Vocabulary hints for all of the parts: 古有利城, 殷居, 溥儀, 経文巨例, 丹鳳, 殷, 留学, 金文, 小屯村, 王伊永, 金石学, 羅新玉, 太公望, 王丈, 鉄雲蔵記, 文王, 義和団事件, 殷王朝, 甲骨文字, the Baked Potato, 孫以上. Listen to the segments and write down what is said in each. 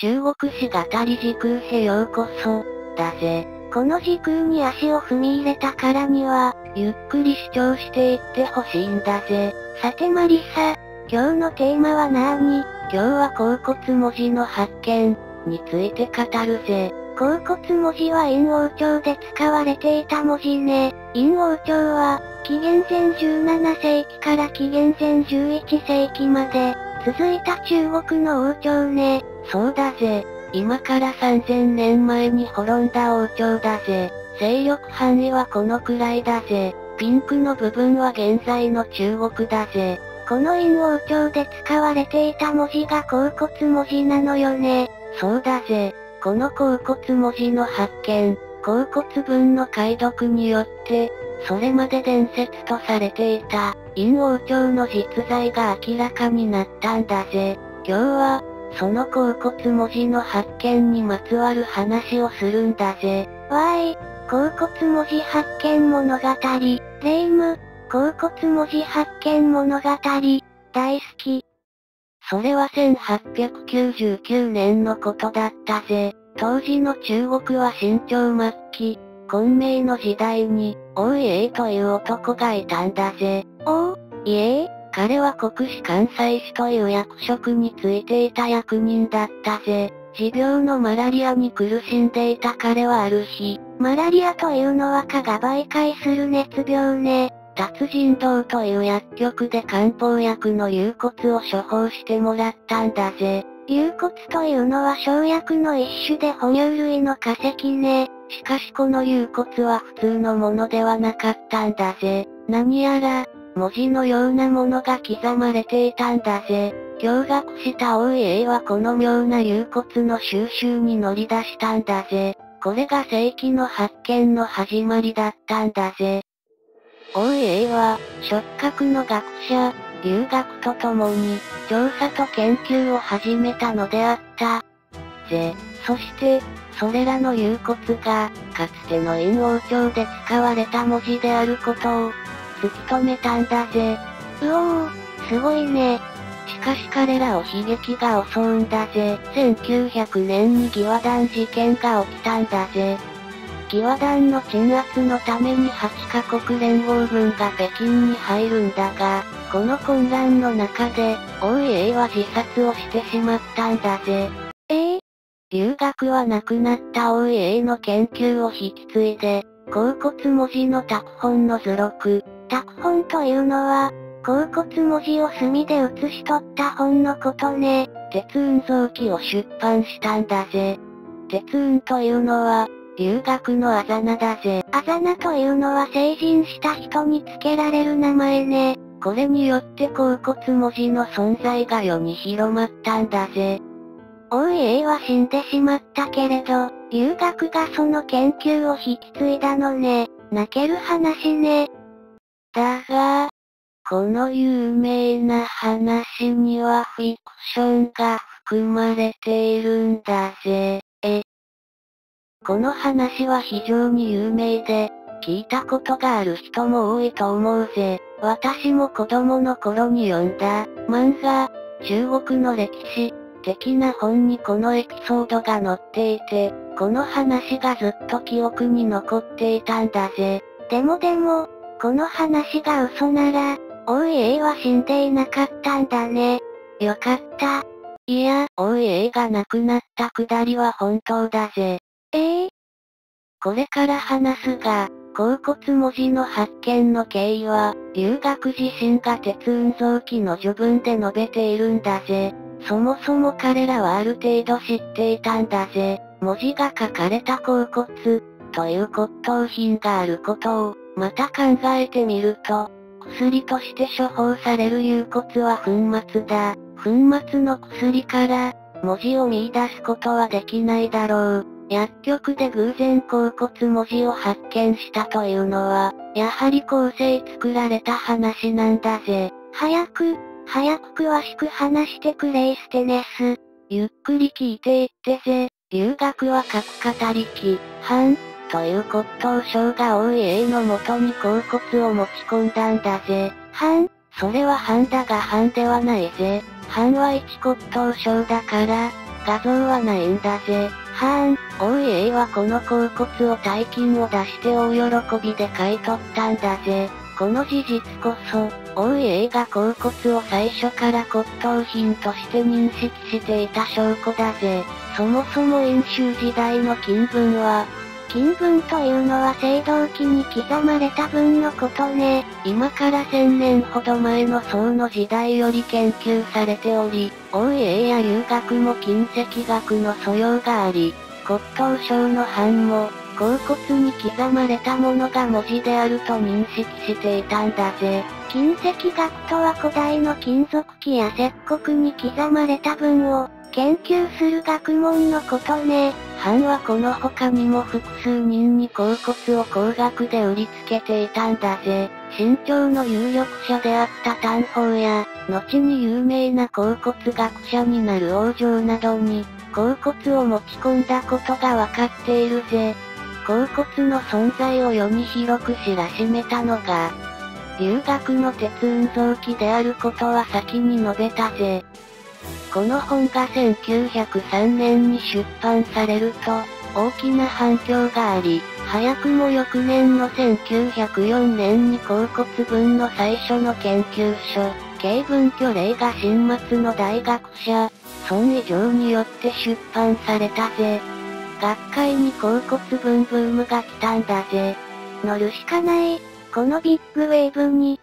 中国史型理時空へようこそ、だぜ。この時空に足を踏み入れたからには、ゆっくり視聴していってほしいんだぜ。さてマリサ、今日のテーマはなーに？今日は甲骨文字の発見について語るぜ。甲骨文字は殷王朝で使われていた文字ね。殷王朝は、紀元前17世紀から紀元前11世紀まで続いた中国の王朝ね。そうだぜ。今から3000年前に滅んだ王朝だぜ。勢力範囲はこのくらいだぜ。ピンクの部分は現在の中国だぜ。この殷王朝で使われていた文字が甲骨文字なのよね。そうだぜ。この甲骨文字の発見、甲骨文の解読によって、それまで伝説とされていた、殷王朝の実在が明らかになったんだぜ。今日は、その甲骨文字の発見にまつわる話をするんだぜ。わーい、甲骨文字発見物語、レイム、甲骨文字発見物語、大好き。それは1899年のことだったぜ。当時の中国は清朝末期、混迷の時代に、王伊永という男がいたんだぜ。王伊永？彼は国司監祭司という役職に就いていた役人だったぜ。持病のマラリアに苦しんでいた彼はある日、マラリアというのは蚊が媒介する熱病ね。達人堂という薬局で漢方薬の幽骨を処方してもらったんだぜ。幽骨というのは生薬の一種で哺乳類の化石ね。しかしこの幽骨は普通のものではなかったんだぜ。何やら、文字のようなものが刻まれていたんだぜ。驚愕した王伊永はこの妙な幽骨の収集に乗り出したんだぜ。これが世紀の発見の始まりだったんだぜ。王伊永は、触覚の学者、留学とともに、調査と研究を始めたのであったぜ。そして、それらの幽骨が、かつての殷王朝で使われた文字であることを、突き止めたんだぜ。うおー、すごいね。しかし彼らを悲劇が襲うんだぜ。1900年に義和団事件が起きたんだぜ。義和団の鎮圧のために8カ国連合軍が北京に入るんだが、この混乱の中で、王伊永は自殺をしてしまったんだぜ。留学はなくなった王伊永の研究を引き継いで、甲骨文字の拓本の図録。拓本というのは、甲骨文字を墨で写し取った本のことね。鉄雲蔵記を出版したんだぜ。鉄雲というのは、留学のあざ名だぜ。あざ名というのは成人した人に付けられる名前ね。これによって甲骨文字の存在が世に広まったんだぜ。王伊永は死んでしまったけれど、留学がその研究を引き継いだのね。泣ける話ね。だが、この有名な話にはフィクションが含まれているんだぜ。この話は非常に有名で、聞いたことがある人も多いと思うぜ。私も子供の頃に読んだ、漫画、中国の歴史、的な本にこのエピソードが載っていて、この話がずっと記憶に残っていたんだぜ。でも、この話が嘘なら、王伊永は死んでいなかったんだね。よかった。いや、王伊永が亡くなったくだりは本当だぜ。これから話すが、甲骨文字の発見の経緯は、留学自身が鉄雲蔵記の序文で述べているんだぜ。そもそも彼らはある程度知っていたんだぜ。文字が書かれた甲骨、という骨董品があることを、また考えてみると、薬として処方される幽骨は粉末だ。粉末の薬から、文字を見出すことはできないだろう。薬局で偶然甲骨文字を発見したというのは、やはり構成作られた話なんだぜ。早く詳しく話してくれイステネス。ゆっくり聞いていってぜ。留学は各語りき、藩、という骨董商が王伊永の元に甲骨を持ち込んだんだぜ。藩、それは藩だが藩ではないぜ。藩は一骨董商だから、画像はないんだぜ。はーん、大井 A はこの甲骨を大金を出して大喜びで買い取ったんだぜ。この事実こそ、大井 A が甲骨を最初から骨董品として認識していた証拠だぜ。そもそも殷周時代の金文は、金文というのは青銅器に刻まれた文のことね。今から1000年ほど前の宋の時代より研究されており、大井 A や留学も金石学の素養があり、骨董商の版も、甲骨に刻まれたものが文字であると認識していたんだぜ。金石学とは古代の金属器や石刻に刻まれた文を、研究する学問のことね。藩はこの他にも複数人に甲骨を高額で売りつけていたんだぜ。清朝の有力者であった丹鳳や、後に有名な甲骨学者になる王丈などに、甲骨を持ち込んだことがわかっているぜ。甲骨の存在を世に広く知らしめたのが、留学の鉄運蔵記であることは先に述べたぜ。この本が1903年に出版されると、大きな反響があり、早くも翌年の1904年に甲骨文の最初の研究所、経文巨例が新末の大学者、孫以上によって出版されたぜ。学会に甲骨文ブームが来たんだぜ。乗るしかない、このビッグウェーブに。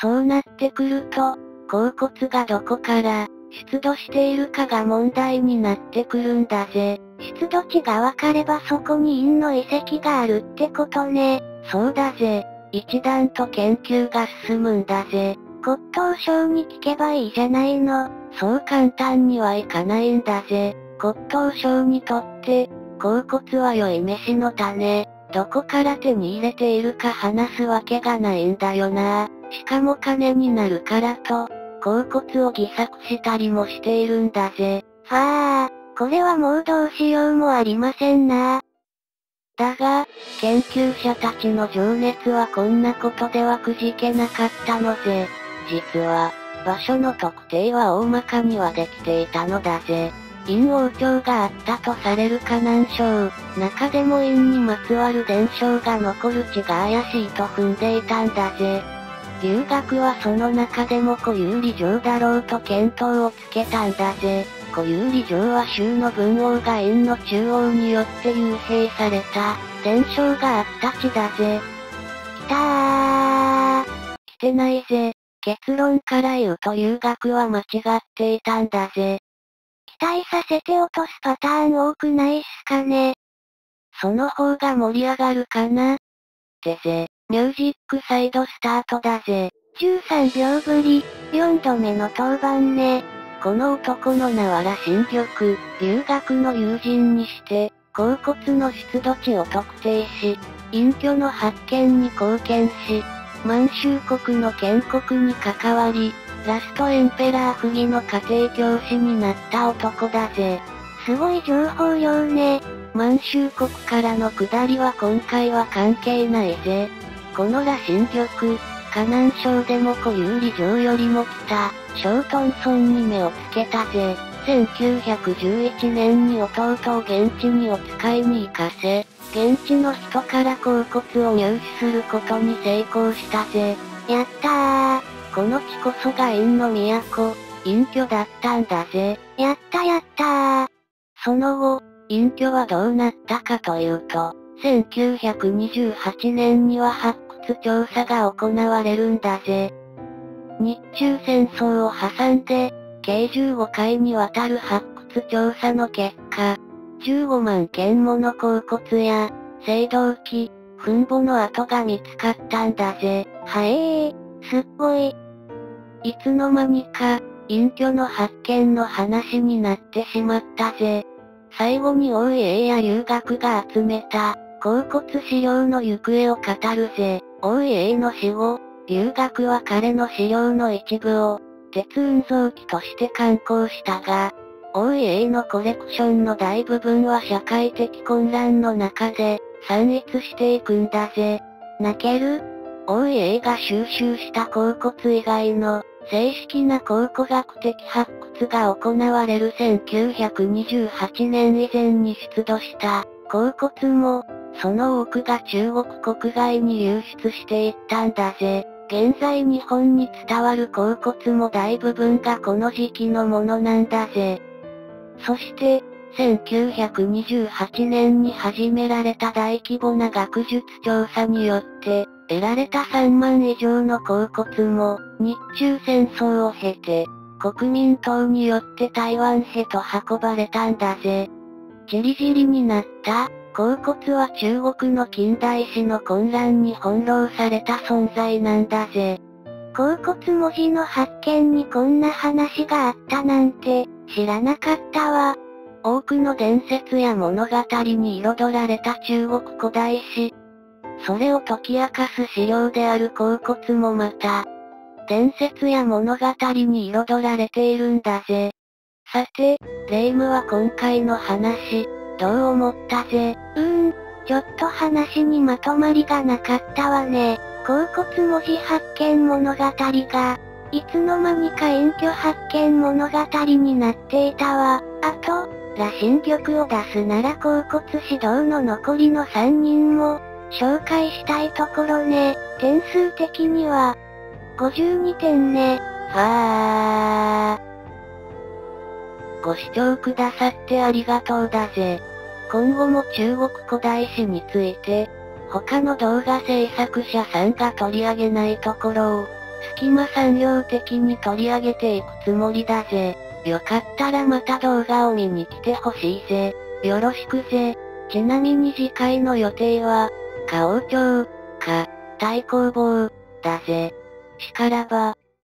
そうなってくると、甲骨がどこから、出土しているかが問題になってくるんだぜ。出土地がわかればそこに殷の遺跡があるってことね。そうだぜ。一段と研究が進むんだぜ。骨董商に聞けばいいじゃないの。そう簡単にはいかないんだぜ。骨董商にとって、甲骨は良い飯の種。どこから手に入れているか話すわけがないんだよな。しかも金になるからと。甲骨を偽作したりもしているんだぜ。はあ、これはもうどうしようもありませんな。だが、研究者たちの情熱はこんなことではくじけなかったのぜ。実は、場所の特定は大まかにはできていたのだぜ。殷王朝があったとされる河南省、中でも殷にまつわる伝承が残る地が怪しいと踏んでいたんだぜ。留学はその中でも古有利城だろうと見当をつけたんだぜ。古有利城は州の文王が殷の中央によって幽閉された伝承があった地だぜ。きたー。来てないぜ。結論から言うと留学は間違っていたんだぜ。期待させて落とすパターン多くないっすかね。その方が盛り上がるかなってぜ。ミュージックサイドスタートだぜ。13秒ぶり、4度目の登板ね。この男の名は羅新玉、留学の友人にして、甲骨の出土地を特定し、隠居の発見に貢献し、満州国の建国に関わり、ラストエンペラー溥儀の家庭教師になった男だぜ。すごい情報量ね。満州国からの下りは今回は関係ないぜ。この羅新玉、河南省でも古有利城よりも北、小屯村に目をつけたぜ。1911年に弟を現地にお使いに行かせ、現地の人から甲骨を入手することに成功したぜ。やったー。この地こそが殷の都、殷居だったんだぜ。やったやったー。その後、殷居はどうなったかというと、1928年には発掘調査が行われるんだぜ。日中戦争を挟んで、計15回にわたる発掘調査の結果、15万件もの甲骨や、青銅器、墳墓の跡が見つかったんだぜ。はえー、すっごい。いつの間にか、隠居の発見の話になってしまったぜ。最後に大井 A や留学が集めた、甲骨資料の行方を語るぜ。大井 A の死後、留学は彼の資料の一部を、鉄運蔵記として刊行したが、大井 A のコレクションの大部分は社会的混乱の中で、散逸していくんだぜ。泣ける？大井 A が収集した甲骨以外の、正式な考古学的発掘が行われる1928年以前に出土した甲骨も、その多くが中国国外に流出していったんだぜ。現在日本に伝わる甲骨も大部分がこの時期のものなんだぜ。そして、1928年に始められた大規模な学術調査によって、得られた3万以上の甲骨も、日中戦争を経て、国民党によって台湾へと運ばれたんだぜ。じりじりになった甲骨は中国の近代史の混乱に翻弄された存在なんだぜ。甲骨文字の発見にこんな話があったなんて知らなかったわ。多くの伝説や物語に彩られた中国古代史。それを解き明かす資料である甲骨もまた、伝説や物語に彩られているんだぜ。さて、霊夢は今回の話、どう思ったぜ？ちょっと話にまとまりがなかったわね。甲骨文字発見物語が、いつの間にか隠居発見物語になっていたわ。あと、羅針玉を出すなら甲骨指導の残りの3人も、紹介したいところね。点数的には52点ね。はぁ。ご視聴くださってありがとうだぜ。今後も中国古代史について、他の動画制作者さんが取り上げないところを、隙間産業的に取り上げていくつもりだぜ。よかったらまた動画を見に来てほしいぜ。よろしくぜ。ちなみに次回の予定は、花王朝か、太公望だぜ。しからば。